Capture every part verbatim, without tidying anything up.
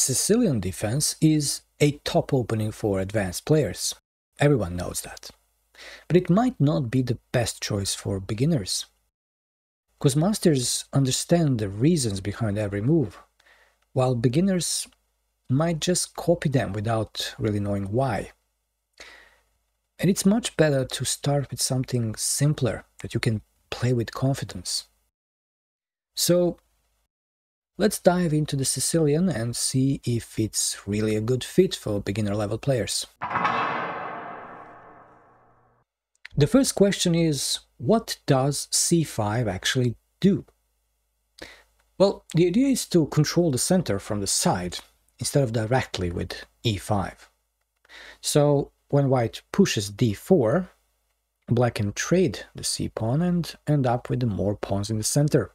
Sicilian Defense is a top opening for advanced players. Everyone knows that. But it might not be the best choice for beginners. Because masters understand the reasons behind every move, while beginners might just copy them without really knowing why. And it's much better to start with something simpler that you can play with confidence. So let's dive into the Sicilian and see if it's really a good fit for beginner-level players. The first question is, what does c five actually do? Well, the idea is to control the center from the side, instead of directly with e five. So, when white pushes d four, black can trade the c-pawn and end up with more pawns in the center.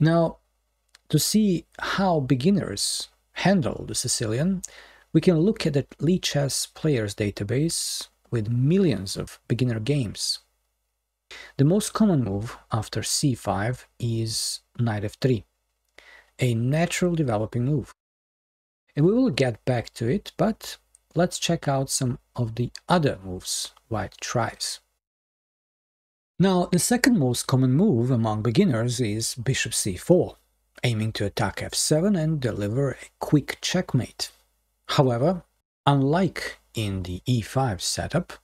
Now, to see how beginners handle the Sicilian, we can look at the Lichess players database with millions of beginner games. The most common move after c five is knight f three, a natural developing move. And we will get back to it, but let's check out some of the other moves white tries. Now, the second most common move among beginners is bishop c four, aiming to attack f seven and deliver a quick checkmate. However, unlike in the e five setup,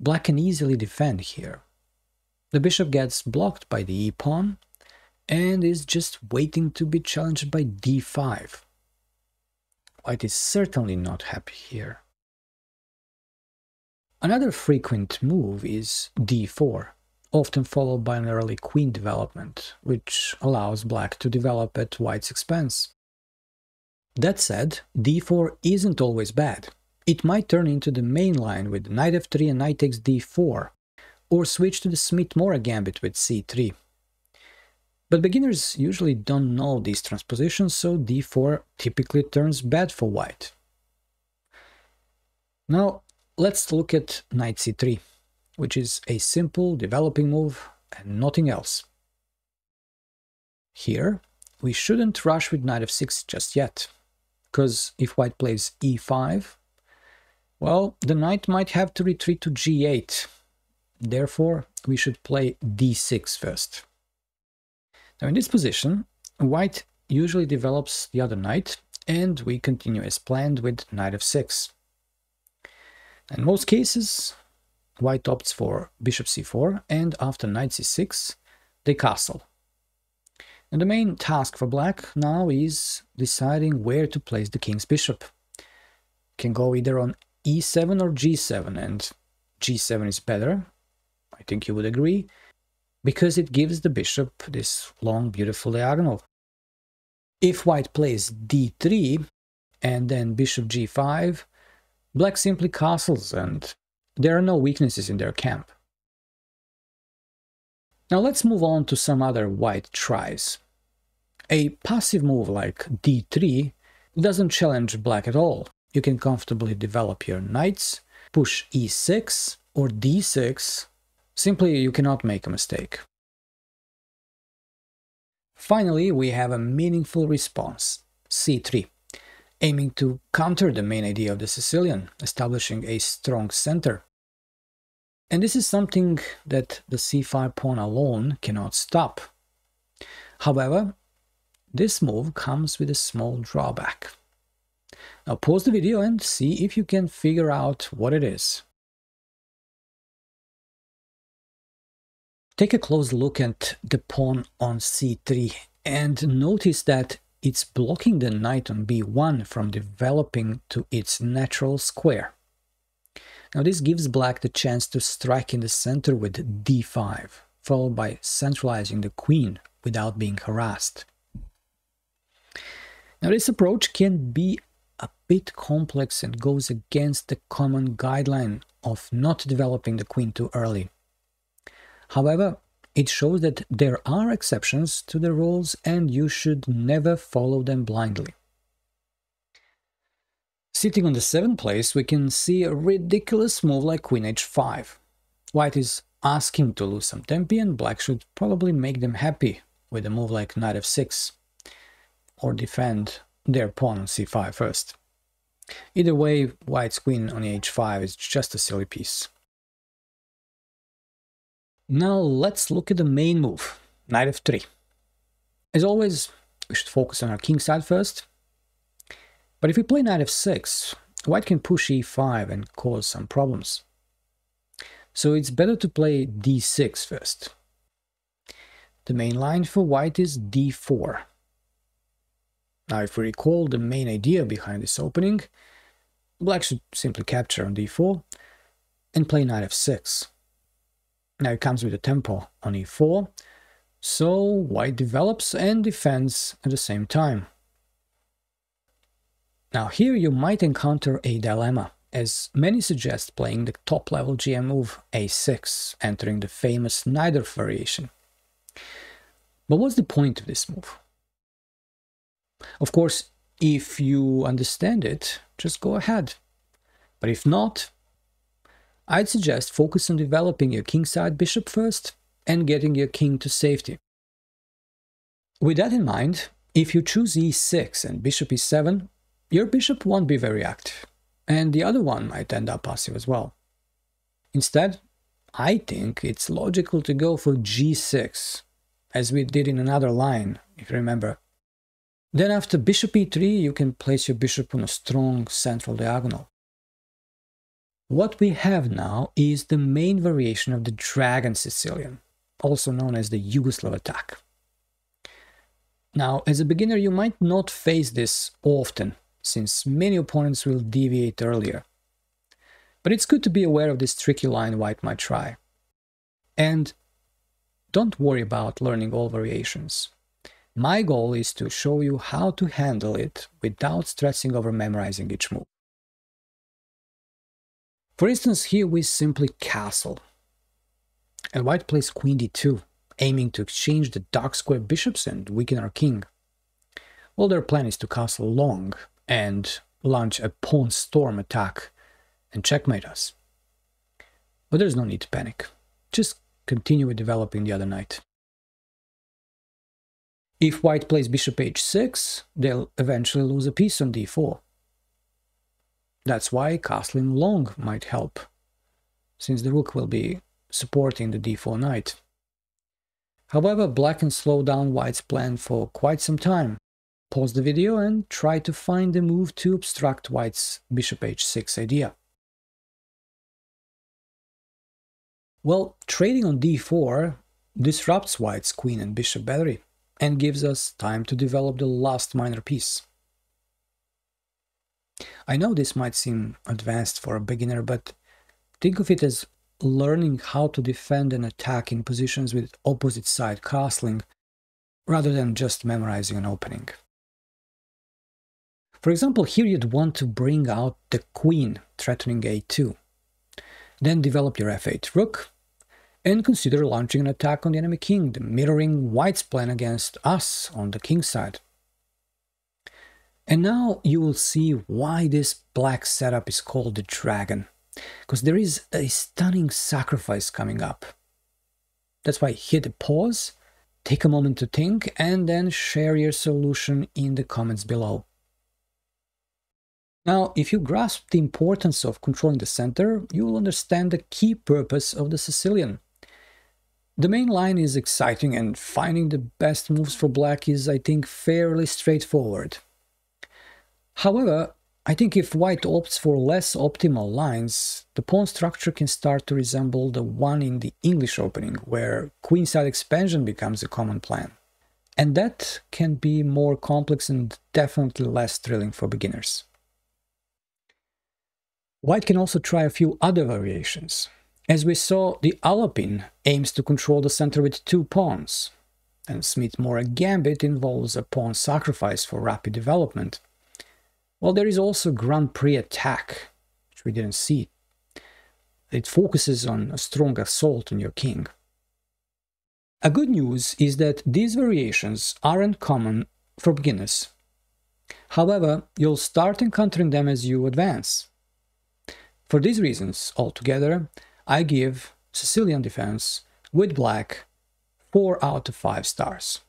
black can easily defend here. The bishop gets blocked by the e-pawn and is just waiting to be challenged by d five. White is certainly not happy here. Another frequent move is d four, often followed by an early queen development, which allows black to develop at white's expense. That said, d four isn't always bad. It might turn into the main line with knight f three and knight takes d four, or switch to the Smith-Morra gambit with c three. But beginners usually don't know these transpositions, so d four typically turns bad for white. Now, let's look at knight c three, which is a simple developing move and nothing else. Here, we shouldn't rush with knight f six just yet, because if white plays e five, well, the knight might have to retreat to g eight, therefore we should play d six first. Now in this position, white usually develops the other knight, and we continue as planned with knight f six. In most cases, white opts for bishop c four, and after knight c six, they castle. And the main task for black now is deciding where to place the king's bishop. Can go either on e seven or g seven, and g seven is better, I think you would agree, because it gives the bishop this long, beautiful diagonal. If white plays d three and then bishop g five, black simply castles and there are no weaknesses in their camp. Now let's move on to some other white tries. A passive move like d three doesn't challenge black at all. You can comfortably develop your knights, push e six or d six. Simply, you cannot make a mistake. Finally, we have a meaningful response, c three, aiming to counter the main idea of the Sicilian, establishing a strong center. And this is something that the c five pawn alone cannot stop. However, this move comes with a small drawback. Now pause the video and see if you can figure out what it is. Take a close look at the pawn on c three and notice that it's blocking the knight on b one from developing to its natural square. Now this gives black the chance to strike in the center with d five, followed by centralizing the queen without being harassed. Now this approach can be a bit complex and goes against the common guideline of not developing the queen too early. However, it shows that there are exceptions to the rules and you should never follow them blindly. Sitting on the seventh place, we can see a ridiculous move like queen h five. White is asking to lose some tempi and black should probably make them happy with a move like knight f six. or defend their pawn on c five first. Either way, white's queen on h five is just a silly piece. Now let's look at the main move, knight f three. As always, we should focus on our king side first. But if we play knight f six, white can push e five and cause some problems. So it's better to play d six first. The main line for white is d four. Now, if we recall the main idea behind this opening, black should simply capture on d four and play knight f six. Now it comes with a tempo on e four, so white develops and defends at the same time. Now here you might encounter a dilemma, as many suggest playing the top-level G M move a six, entering the famous Najdorf variation. But what's the point of this move? Of course, if you understand it, just go ahead. But if not, I'd suggest focus on developing your kingside bishop first and getting your king to safety. With that in mind, if you choose e six and bishop e seven, your bishop won't be very active, and the other one might end up passive as well. Instead, I think it's logical to go for g six, as we did in another line, if you remember. Then after bishop e three, you can place your bishop on a strong central diagonal. What we have now is the main variation of the Dragon Sicilian, also known as the Yugoslav attack. Now, as a beginner, you might not face this often, since many opponents will deviate earlier. But it's good to be aware of this tricky line white might try. And don't worry about learning all variations. My goal is to show you how to handle it without stressing over memorizing each move. For instance, here we simply castle. And white plays queen d two, aiming to exchange the dark square bishops and weaken our king. Well, their plan is to castle long and launch a pawn storm attack and checkmate us. But there's no need to panic. Just continue with developing the other knight. If white plays bishop h six, they'll eventually lose a piece on d four. That's why castling long might help, since the rook will be supporting the d four knight. However, black can slow down white's plan for quite some time. Pause the video and try to find the move to obstruct white's bishop h six idea. Well, trading on d four disrupts white's queen and bishop battery, and gives us time to develop the last minor piece. I know this might seem advanced for a beginner, but think of it as learning how to defend an attack in positions with opposite side castling, rather than just memorizing an opening. For example, here you'd want to bring out the queen, threatening a two. Then develop your f eight rook, and consider launching an attack on the enemy king, mirroring white's plan against us on the king side. And now you will see why this black setup is called the Dragon, because there is a stunning sacrifice coming up. That's why hit the pause, take a moment to think, and then share your solution in the comments below. Now, if you grasp the importance of controlling the center, you will understand the key purpose of the Sicilian. The main line is exciting, and finding the best moves for black is, I think, fairly straightforward. However, I think if white opts for less optimal lines, the pawn structure can start to resemble the one in the English opening, where queenside expansion becomes a common plan. And that can be more complex and definitely less thrilling for beginners. White can also try a few other variations. As we saw, the Alapin aims to control the center with two pawns, and Smith-Morra gambit involves a pawn sacrifice for rapid development. Well, there is also Grand Prix Attack, which we didn't see. It focuses on a strong assault on your king. A good news is that these variations aren't common for beginners. However, you'll start encountering them as you advance. For these reasons, altogether, I give Sicilian Defense with black four out of five stars.